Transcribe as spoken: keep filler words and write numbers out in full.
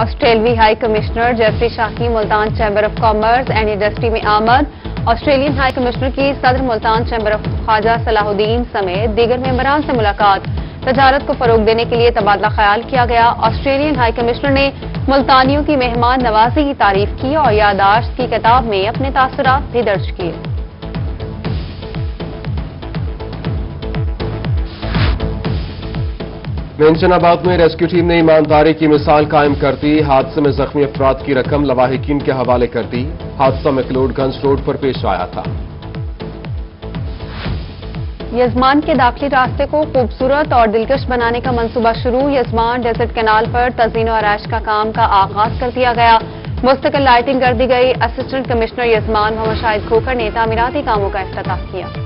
ऑस्ट्रेलवी high commissioner Geoffrey Shah की Multan chamber of commerce and industry में आमद। ऑस्ट्रेलियन हाई कमिश्नर की सदर मुल्तान चैम्बर ऑफ ख्वाजा सलाहुद्दीन समेत दीगर मेंबरान से मुलाकात। तजारत को फरोग देने के लिए तबादला ख्याल किया गया। ऑस्ट्रेलियन हाई कमिश्नर ने मुल्तानियों की मेहमान नवाजी की तारीफ की और यादाश्त की किताब में अपने तासुरात भी दर्ज किए। मेंशनाबाद में रेस्क्यू टीम ने ईमानदारी की मिसाल कायम कर दी। हादसे में जख्मी अफराद की रकम लवाहिकीन के हवाले कर दी। हादसा मैकलोडगंज रोड पर पेश आया था। यजमान के दाखिली रास्ते को खूबसूरत और दिलकश बनाने का मंसूबा शुरू। यजमान डेजर्ट कैनाल पर तज़ीन और आराइश का काम का आगाज कर दिया गया। मुस्तकिल लाइटिंग कर दी गई। असिस्टेंट कमिश्नर यजमान मोहम्मद शाहिद खोकर ने तामीराती कामों का इफ्तिताह किया।